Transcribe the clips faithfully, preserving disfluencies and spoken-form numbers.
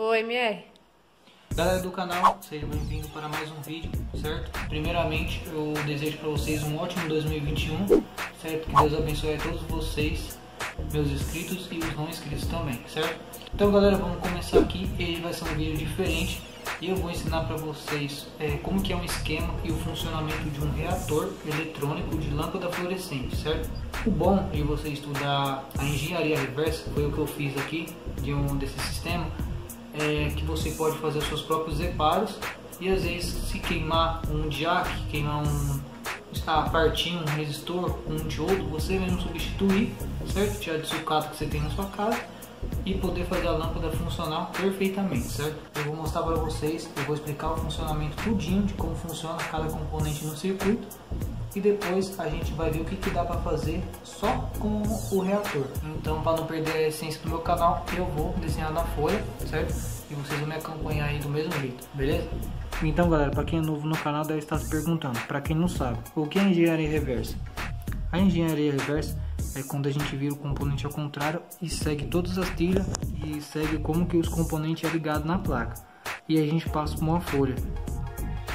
Oi, M R. Galera do canal, sejam bem-vindos para mais um vídeo, certo? Primeiramente, eu desejo para vocês um ótimo dois mil e vinte e um, certo? Que Deus abençoe a todos vocês, meus inscritos e os não inscritos também, certo? Então, galera, vamos começar aqui. Ele vai ser um vídeo diferente e eu vou ensinar para vocês é, como que é um esquema e o funcionamento de um reator eletrônico de lâmpada fluorescente, certo? O bom de você estudar a engenharia reversa, foi o que eu fiz aqui, de um desse sistema, é que você pode fazer os seus próprios reparos e às vezes se queimar um jack, queimar um está partindo um resistor um diodo, você mesmo substituir, certo? Tirar de sucata que você tem na sua casa e poder fazer a lâmpada funcionar perfeitamente, certo? Eu vou mostrar para vocês, eu vou explicar o funcionamento tudinho de como funciona cada componente no circuito e depois a gente vai ver o que, que dá para fazer só com o reator. Então, para não perder a essência do meu canal, eu vou desenhar na folha, certo? E vocês vão me acompanhar aí do mesmo jeito, beleza? Então, galera, para quem é novo no canal deve estar se perguntando, para quem não sabe, o que é engenharia reversa? A engenharia reversa é quando a gente vira o componente ao contrário e segue todas as trilhas e segue como que os componentes é ligado na placa e a gente passa por uma folha.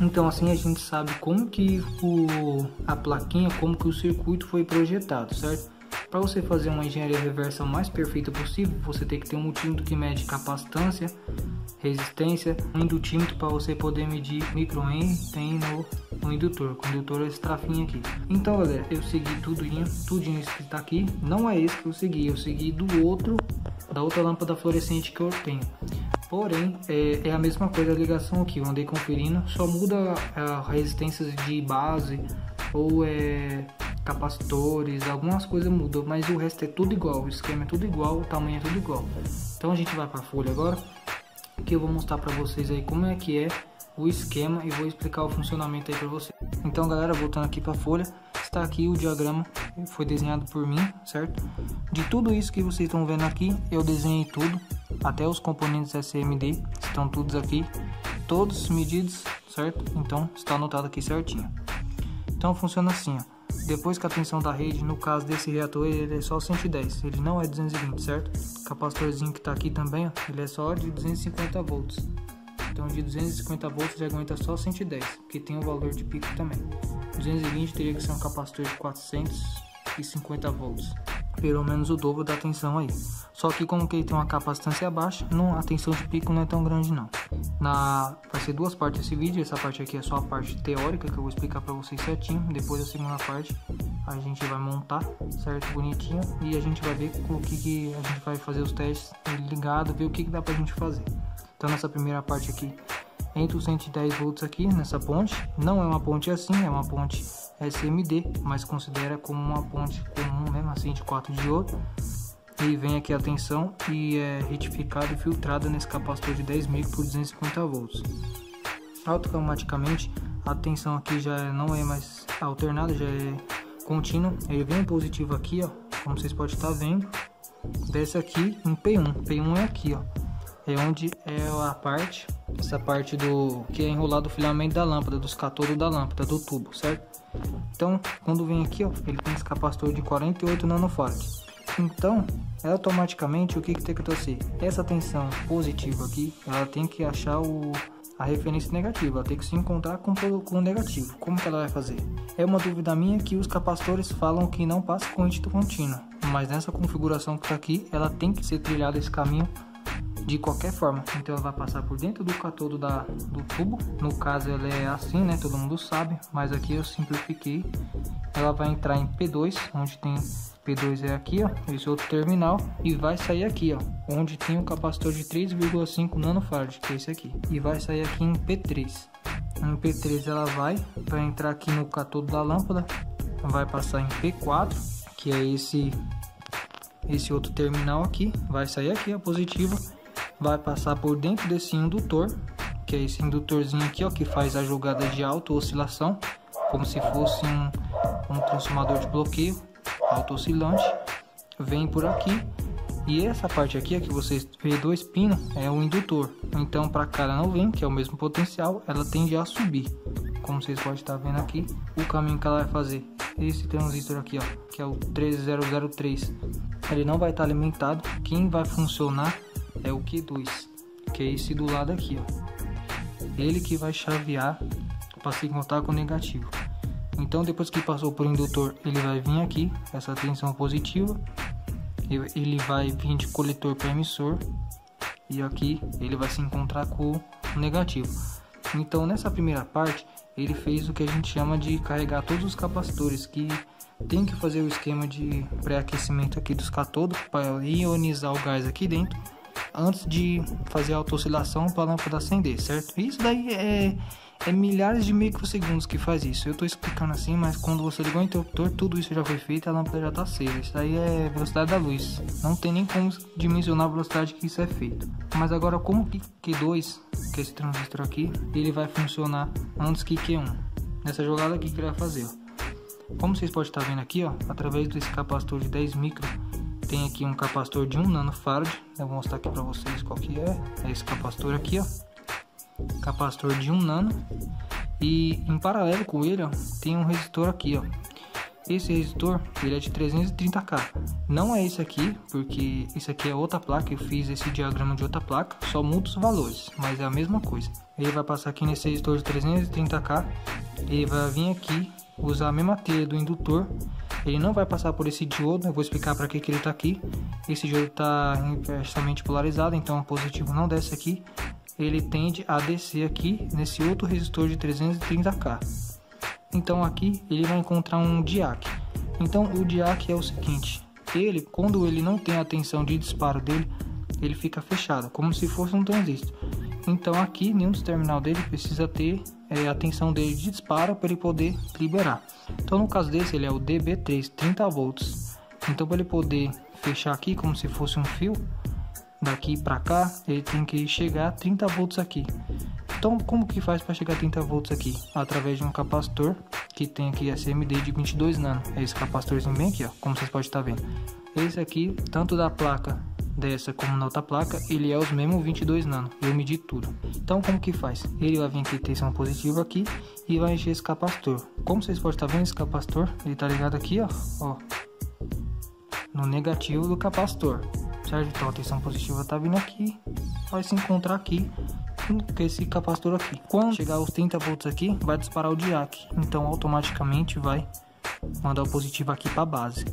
Então assim a gente sabe como que o, a plaquinha, como que o circuito foi projetado, certo? Para você fazer uma engenharia reversa mais perfeita possível, você tem que ter um multímetro que mede capacitância, resistência, um indutímetro para você poder medir microamp tem no, no indutor, com o indutor é esse trafinho aqui. Então galera, eu segui tudinho, tudinho isso que está aqui, não é esse que eu segui, eu segui do outro, da outra lâmpada fluorescente que eu tenho. Porém, é, é a mesma coisa a ligação aqui, eu andei conferindo, só muda as resistências de base ou é, capacitores, algumas coisas mudam, mas o resto é tudo igual, o esquema é tudo igual, o tamanho é tudo igual. Então a gente vai para a folha agora, que eu vou mostrar para vocês aí como é que é o esquema e vou explicar o funcionamento aí para vocês. Então galera, voltando aqui para a folha, está aqui o diagrama, foi desenhado por mim, certo? De tudo isso que vocês estão vendo aqui, eu desenhei tudo. Até os componentes S M D estão todos aqui, todos medidos, certo? Então está anotado aqui certinho. Então funciona assim, ó. Depois que a tensão da rede, no caso desse reator, ele é só cento e dez, ele não é duzentos e vinte, certo? O capacitorzinho que está aqui também, ó, ele é só de duzentos e cinquenta volts. Então de duzentos e cinquenta volts ele aguenta só cento e dez, que tem o valor de pico também. duzentos e vinte teria que ser um capacitor de quatrocentos e cinquenta volts. Pelo menos o dobro da tensão aí. Só que como que ele tem uma capacitância baixa, não, a tensão de pico não é tão grande não. Na, vai ser duas partes esse vídeo, essa parte aqui é só a parte teórica que eu vou explicar para vocês certinho. Depois a segunda parte a gente vai montar, certo? Bonitinho. E a gente vai ver o que, que a gente vai fazer os testes ligado, ver o que, que dá pra gente fazer. Então nessa primeira parte aqui, entre os cento e dez volts aqui nessa ponte, não é uma ponte assim, é uma ponte S M D, mas considera como uma ponte comum mesmo assim de quatro diodos, e vem aqui a tensão e é retificada e filtrada nesse capacitor de dez micro por duzentos e cinquenta volts. Automaticamente a tensão aqui já não é mais alternada, já é contínua, ele vem positivo aqui, ó, como vocês podem estar vendo, desce aqui em P um, P um é aqui, ó, é onde é a parte, essa parte do que é enrolado o filamento da lâmpada, dos cátodos da lâmpada, do tubo, certo? Então, quando vem aqui, ó, ele tem esse capacitor de quarenta e oito nanofarads. Então, automaticamente, o que, que tem que acontecer? Essa tensão positiva aqui, ela tem que achar o, a referência negativa, ela tem que se encontrar com, com o negativo. Como que ela vai fazer? É uma dúvida minha que os capacitores falam que não passa corrente contínua, mas nessa configuração que está aqui, ela tem que ser trilhada esse caminho de qualquer forma. Então ela vai passar por dentro do cátodo da, do tubo, no caso ela é assim, né, todo mundo sabe, mas aqui eu simplifiquei, ela vai entrar em P dois, onde tem P dois é aqui, ó, esse outro terminal, e vai sair aqui, ó, onde tem o capacitor de três vírgula cinco nanofarads, que é esse aqui, e vai sair aqui em P três. Em P três ela vai, vai entrar aqui no cátodo da lâmpada, vai passar em P quatro, que é esse, esse outro terminal aqui, vai sair aqui a positiva, vai passar por dentro desse indutor, que é esse indutorzinho aqui, ó, que faz a jogada de auto-oscilação, como se fosse um, um transformador de bloqueio auto-oscilante, vem por aqui, e essa parte aqui, que vocês vê dois pinos, é o indutor. Então para cá ela não vem, que é o mesmo potencial, ela tende a subir, como vocês podem estar vendo aqui, o caminho que ela vai fazer. Esse transistor aqui, ó, que é o treze zero zero três, ele não vai estar alimentado, quem vai funcionar é o Q dois, que é esse do lado aqui, ó. Ele que vai chavear para se encontrar com o negativo. Então, depois que passou por indutor, ele vai vir aqui, essa tensão positiva, ele vai vir de coletor para emissor, e aqui ele vai se encontrar com o negativo. Então, nessa primeira parte, ele fez o que a gente chama de carregar todos os capacitores, que tem que fazer o esquema de pré-aquecimento aqui dos cátodos para ionizar o gás aqui dentro, antes de fazer a autooscilação para a lâmpada acender, certo? Isso daí é... É milhares de microsegundos que faz isso. Eu estou explicando assim, mas quando você ligar o interruptor, tudo isso já foi feito, a lâmpada já está acesa. Isso daí é velocidade da luz. Não tem nem como dimensionar a velocidade que isso é feito. Mas agora, como que Q dois, que é esse transistor aqui, ele vai funcionar antes que Q um? Nessa jogada aqui que ele vai fazer, ó. Como vocês podem estar vendo aqui, ó, através desse capacitor de dez micro, tem aqui um capacitor de um nanofarad. Eu vou mostrar aqui para vocês qual que é. É esse capacitor aqui, ó. Capacitor de um nano, e em paralelo com ele, ó, tem um resistor aqui, ó. Esse resistor, ele é de trezentos e trinta ká. Não é esse aqui, porque esse aqui é outra placa. Eu fiz esse diagrama de outra placa, só muda os valores, mas é a mesma coisa. Ele vai passar aqui nesse resistor de trezentos e trinta ká. Ele vai vir aqui, usar a mesma telha do indutor. Ele não vai passar por esse diodo. Eu vou explicar para que que ele está aqui. Esse diodo está inversamente polarizado, então o positivo não desce aqui. Ele tende a descer aqui nesse outro resistor de trezentos e trinta ká. Então aqui ele vai encontrar um diac. Então o diac é o seguinte, ele, quando ele não tem a tensão de disparo dele, ele fica fechado, como se fosse um transistor. Então aqui nenhum dos terminais dele precisa ter é, a tensão dele de disparo para ele poder liberar. Então no caso desse, ele é o D B três, trinta volts. Então para ele poder fechar aqui como se fosse um fio, daqui para cá, ele tem que chegar a trinta volts aqui. Então, como que faz para chegar a trinta volts aqui? Através de um capacitor que tem aqui S M D de vinte e dois nano. É esse capacitorzinho bem aqui, ó, como vocês podem estar vendo. Esse aqui, tanto da placa dessa como na outra placa, ele é os mesmos vinte e dois nano. Eu medi tudo. Então, como que faz? Ele vai vir aqui, tensão positiva aqui, e vai encher esse capacitor. Como vocês podem estar vendo, esse capacitor, ele tá ligado aqui, ó, ó, no negativo do capacitor. Certo? Então a tensão positiva tá vindo aqui, vai se encontrar aqui com esse capacitor aqui. Quando chegar aos trinta volts aqui, vai disparar o diac, então automaticamente vai mandar o positivo aqui para base.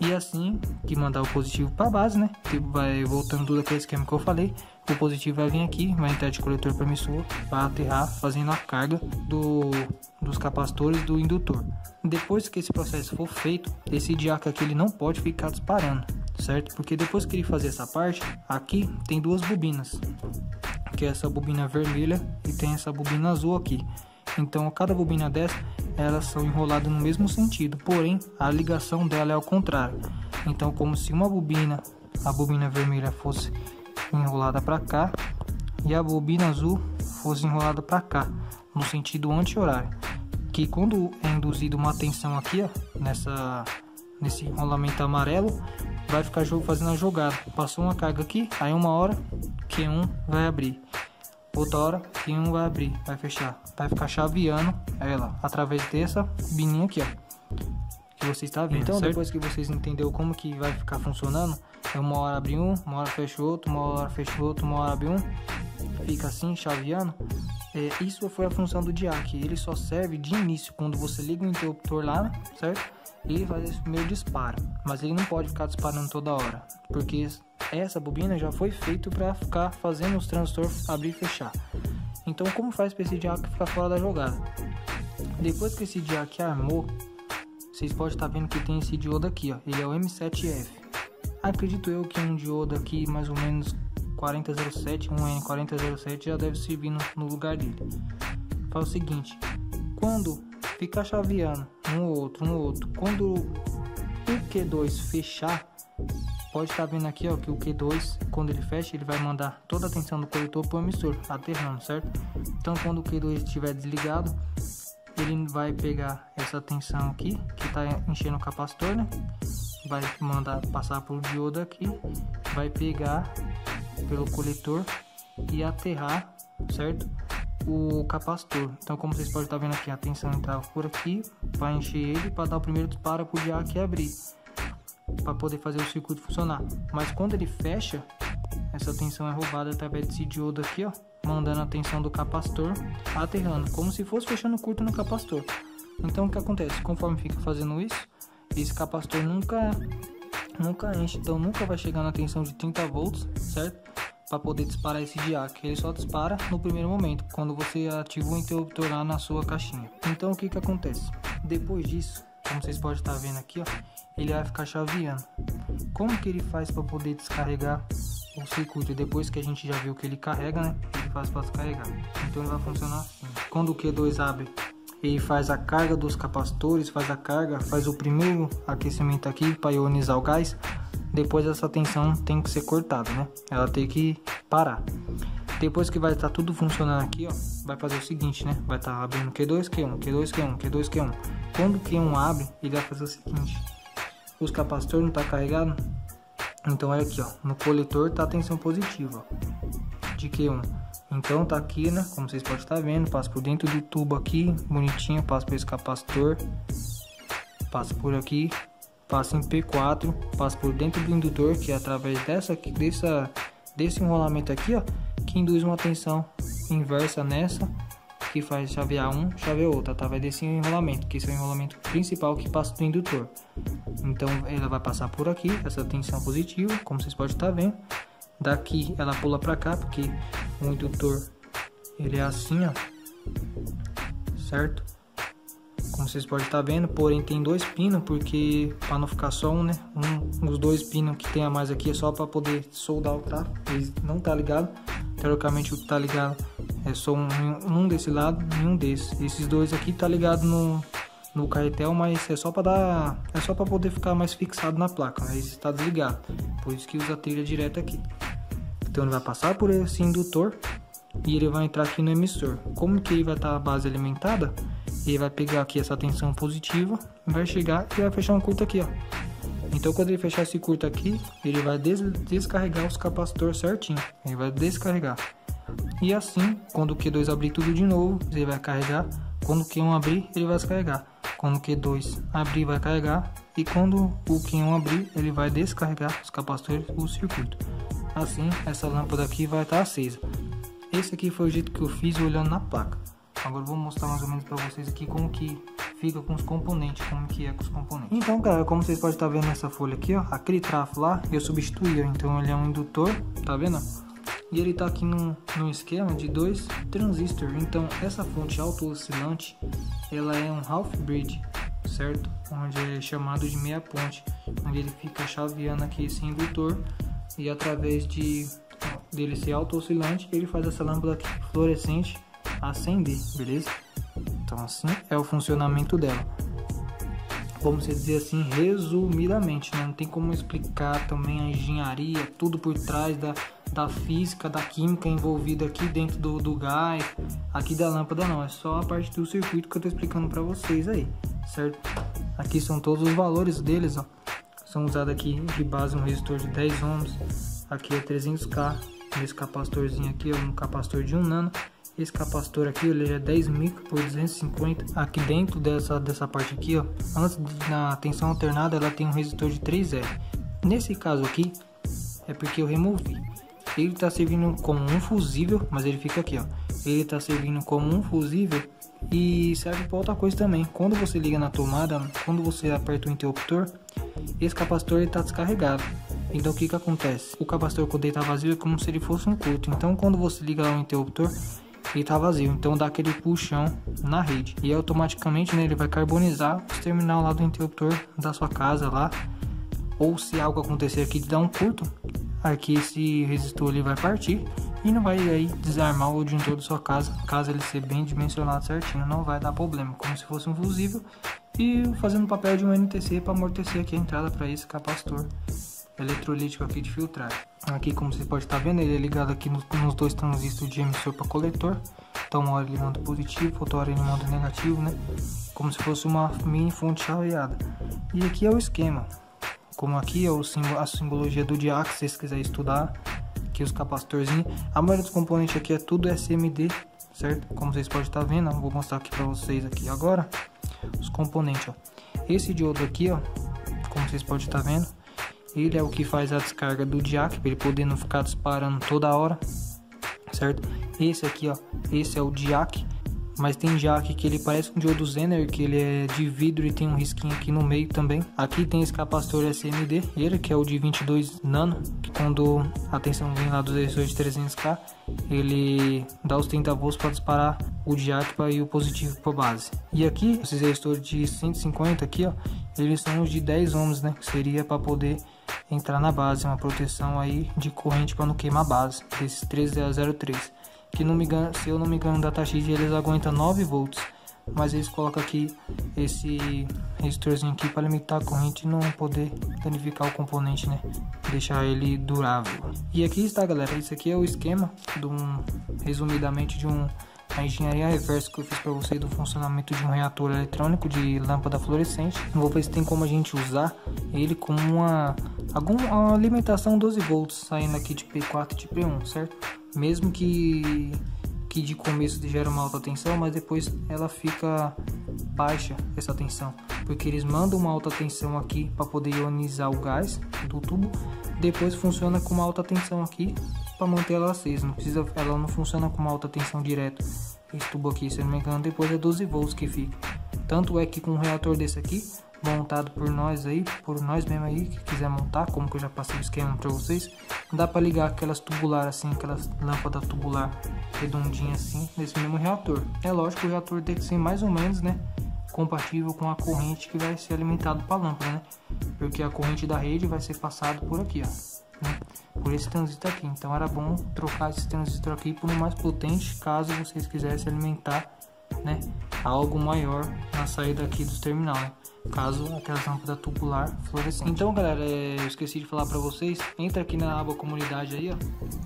E assim que mandar o positivo para base, né, vai voltando tudo aquele esquema que eu falei, o positivo vai vir aqui, vai entrar de coletor para emissor, vai aterrar fazendo a carga do, dos capacitores do indutor. Depois que esse processo for feito, esse diac aqui ele não pode ficar disparando, certo? Porque depois que ele fazer essa parte, aqui tem duas bobinas, que é essa bobina vermelha e tem essa bobina azul aqui. Então cada bobina dessa, elas são enroladas no mesmo sentido, porém a ligação dela é ao contrário. Então como se uma bobina, a bobina vermelha fosse enrolada para cá e a bobina azul fosse enrolada para cá, no sentido anti-horário. Que quando é induzido uma tensão aqui, ó, nessa, nesse enrolamento amarelo, vai ficar fazendo a jogada. Passou uma carga aqui, aí uma hora Q um vai abrir, outra hora Q um vai abrir, vai fechar, vai ficar chaveando ela através dessa bininha aqui, ó, que você está vendo. Então, certo? Depois que vocês entenderam como que vai ficar funcionando, é uma hora abre um, uma hora fecha outro, uma hora fecha outro, uma hora abre um, fica assim chaveando. É, isso foi a função do diac. Ele só serve de início quando você liga o interruptor lá, certo? Ele faz esse primeiro disparo, mas ele não pode ficar disparando toda hora, porque essa bobina já foi feita para ficar fazendo os transistores abrir e fechar. Então, como faz para esse diac ficar fora da jogada? Depois que esse diac armou, vocês podem estar vendo que tem esse diodo aqui, ó. Ele é o M sete F. Acredito eu que um diodo aqui mais ou menos quarenta zero sete, um N quarenta zero sete, já deve servir no, no lugar dele. Faz o seguinte, quando ficar chaveando um ou outro, um ou outro, quando o Q dois fechar, pode estar vendo aqui, ó, que o Q dois, quando ele fecha, ele vai mandar toda a tensão do coletor para o emissor, aterrando, certo? Então quando o Q dois estiver desligado, ele vai pegar essa tensão aqui, que está enchendo o capacitor, né? Vai mandar passar por diodo aqui, vai pegar pelo coletor e aterrar, certo? O capacitor. Então, como vocês podem estar vendo aqui, a tensão entrava por aqui, vai encher ele para dar o primeiro disparo para o diac abrir, para poder fazer o circuito funcionar. Mas quando ele fecha, Essa tensão é roubada através desse diodo aqui, ó, mandando a tensão do capacitor aterrando, como se fosse fechando curto no capacitor. Então o que acontece? Conforme fica fazendo isso, esse capacitor nunca, nunca enche, então nunca vai chegar na tensão de trinta volts, certo? Para poder disparar esse diac, ele só dispara no primeiro momento, quando você ativa o interruptor lá na sua caixinha. Então o que que acontece? Depois disso, como vocês podem estar vendo aqui, ó, ele vai ficar chaveando. Como que ele faz para poder descarregar o circuito? Depois que a gente já viu que ele carrega, né? Ele faz para descarregar. Então ele vai funcionar assim. Quando o Q dois abre, ele faz a carga dos capacitores, faz a carga, faz o primeiro aquecimento aqui para ionizar o gás. Depois essa tensão tem que ser cortada, né? Ela tem que parar. Depois que vai estar tudo funcionando aqui, ó, vai fazer o seguinte, né? Vai estar abrindo Q dois, Q um, Q dois, Q um, Q dois, Q um. Quando o Q um abre, ele vai fazer o seguinte. Os capacitores não estão carregados. Então olha aqui, ó, no coletor tá a tensão positiva, ó, de Q um. Então tá aqui, né? Como vocês podem estar vendo, passa por dentro do tubo aqui, bonitinho, passa por esse capacitor, passa por aqui, passa em P quatro, passa por dentro do indutor, que é através dessa, dessa, desse enrolamento aqui, ó, que induz uma tensão inversa nessa, que faz chavear um, chavear outro, através desse enrolamento, que esse é o enrolamento principal que passa do indutor. Então ela vai passar por aqui, essa tensão positiva, como vocês podem estar vendo. Daqui ela pula para cá, porque o indutor ele é assim, ó, certo? Como vocês podem estar vendo, porém tem dois pinos, porque para não ficar só um, né? Um, os dois pinos que tem a mais aqui é só para poder soldar o tráfego, ele não tá ligado. Teoricamente o que tá ligado é só um, um desse lado e um desse. Esses dois aqui tá ligado no, no carretel, mas é só para dar, é só para poder ficar mais fixado na placa, né? Ele está desligado, por isso que usa a trilha direta aqui. Então ele vai passar por esse indutor e ele vai entrar aqui no emissor. Como que ele vai estar tá a base alimentada? Ele vai pegar aqui essa tensão positiva, vai chegar e vai fechar um curto aqui, ó. Então quando ele fechar esse curto aqui, ele vai des descarregar os capacitores certinho. Ele vai descarregar. E assim, quando o Q dois abrir tudo de novo, ele vai carregar. Quando o Q um abrir, ele vai descarregar. Quando o Q dois abrir, vai carregar. E quando o Q um abrir, ele vai descarregar os capacitores do circuito. Assim, essa lâmpada aqui vai estar acesa. Esse aqui foi o jeito que eu fiz olhando na placa. Agora eu vou mostrar mais ou menos para vocês aqui como que fica com os componentes, como que é com os componentes. Então, cara, como vocês podem estar vendo nessa folha aqui, ó, aquele trafo lá, eu substituí, ó, então ele é um indutor, tá vendo? E ele tá aqui num, num esquema de dois transistores. Então, essa fonte auto-oscilante, ela é um half-bridge, certo? Onde é chamado de meia ponte, onde ele fica chaveando aqui esse indutor e através de dele ser auto-oscilante, ele faz essa lâmpada aqui fluorescente acender, beleza? Então assim é o funcionamento dela. Vamos dizer assim, resumidamente, né? Não tem como explicar também a engenharia, tudo por trás da, da física, da química envolvida aqui dentro do, do gás, aqui da lâmpada não, é só a parte do circuito que eu tô explicando para vocês aí, certo? Aqui são todos os valores deles, ó. São usados aqui de base um resistor de dez ohms, aqui é trezentos K, nesse capacitorzinho aqui é um capacitor de um nano. Esse capacitor aqui, ele é dez micro por duzentos e cinquenta. Aqui dentro dessa, dessa parte aqui, ó, antes da tensão alternada, ela tem um resistor de três R. Nesse caso aqui, é porque eu removi. Ele tá servindo como um fusível, mas ele fica aqui, ó. Ele tá servindo como um fusível e serve para outra coisa também. Quando você liga na tomada, quando você aperta o interruptor, esse capacitor ele tá descarregado. Então o que que acontece? O capacitor quando ele tá vazio é como se ele fosse um curto. Então quando você liga o interruptor, ele tá vazio, então dá aquele puxão na rede e automaticamente, né, ele vai carbonizar o terminal lá do interruptor da sua casa lá, ou se algo acontecer aqui de dar um curto, aqui esse resistor ele vai partir e não vai aí desarmar o disjuntor da sua casa, caso ele ser bem dimensionado certinho, não vai dar problema, como se fosse um fusível e fazendo o papel de um N T C para amortecer aqui a entrada para esse capacitor eletrolítico aqui de filtragem. Aqui, como você pode estar vendo, ele é ligado aqui nos, nos dois transistores de emissor para coletor. Então uma hora ele manda positivo, outra hora ele manda negativo, né? Como se fosse uma mini fonte chaveada. E aqui é o esquema. Como aqui é o símbolo, a simbologia do diac, se vocês quiserem estudar. Aqui os capacitorzinhos. A maioria dos componentes aqui é tudo S M D, certo? Como vocês podem estar vendo, eu vou mostrar aqui para vocês aqui agora os componentes, ó. Esse diodo aqui, ó, como vocês podem estar vendo, Ele é o que faz a descarga do jack, para ele poder não ficar disparando toda hora, certo? Esse aqui, ó, esse é o jack, mas tem jack que ele parece um diodo Zener, que ele é de vidro e tem um risquinho aqui no meio também. Aqui tem esse capacitor S M D, ele que é o de vinte e dois nano, que quando a tensão vem lá dos resistores de trezentos ká, ele dá os trinta volts para disparar o jack pra ir o positivo para base. E aqui, esses resistores de cento e cinquenta aqui, ó, eles são os de dez ohms, né, que seria para poder entrar na base, uma proteção aí de corrente para não queimar a base, desses três zero zero três, que não me engano, se eu não me engano, da TACHIG eles aguentam nove volts, mas eles colocam aqui esse resistorzinho aqui para limitar a corrente e não poder danificar o componente, né, deixar ele durável. E aqui está, galera, isso aqui é o esquema de um, resumidamente, de um a engenharia reversa que eu fiz para vocês do funcionamento de um reator eletrônico de lâmpada fluorescente. Vou ver se tem como a gente usar ele como uma, alguma, uma alimentação doze volts saindo aqui de P quatro e de P um, certo? Mesmo que, que de começo gera uma alta tensão, mas depois ela fica baixa, essa tensão, porque eles mandam uma alta tensão aqui para poder ionizar o gás do tubo, depois funciona com uma alta tensão aqui para manter ela acesa, não precisa, ela não funciona com uma alta tensão direto. Esse tubo aqui, se eu não me engano, depois é doze volts que fica. Tanto é que com um reator desse aqui, montado por nós aí, por nós mesmo aí, que quiser montar, como que eu já passei o esquema para vocês, dá para ligar aquelas tubular assim, aquelas lâmpada tubular redondinha assim, nesse mesmo reator. É lógico que o reator tem que ser mais ou menos, né, compatível com a corrente que vai ser alimentado para a lâmpada, né, porque a corrente da rede vai ser passada por aqui, ó, né, por esse transistor aqui. Então era bom trocar esse transistor aqui por um mais potente, caso vocês quisessem alimentar, né, algo maior na saída aqui dos terminal, né, caso aquelas lâmpadas tubular fluorescente. Então, galera, eu esqueci de falar para vocês, entra aqui na aba comunidade aí, ó.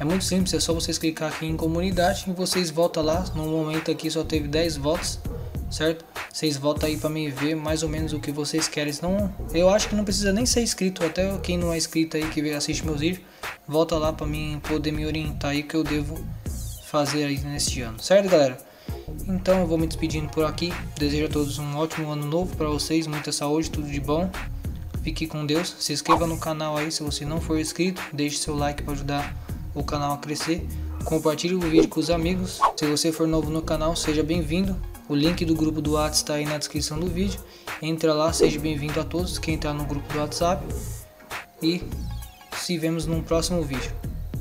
É muito simples, é só vocês clicar aqui em comunidade e vocês voltam lá. No momento aqui só teve dez votos, certo? Vocês voltam aí para me ver mais ou menos o que vocês querem. Senão, eu acho que não precisa nem ser inscrito, até quem não é inscrito aí que assiste meus vídeos, volta lá para mim poder me orientar aí que eu devo fazer aí neste ano, certo, galera? Então eu vou me despedindo por aqui, desejo a todos um ótimo ano novo para vocês, muita saúde, tudo de bom, fique com Deus, se inscreva no canal aí se você não for inscrito, deixe seu like para ajudar o canal a crescer, compartilhe o vídeo com os amigos, se você for novo no canal, seja bem-vindo, o link do grupo do WhatsApp está aí na descrição do vídeo, entra lá, seja bem-vindo a todos, quem está no grupo do WhatsApp, e se vemos num próximo vídeo.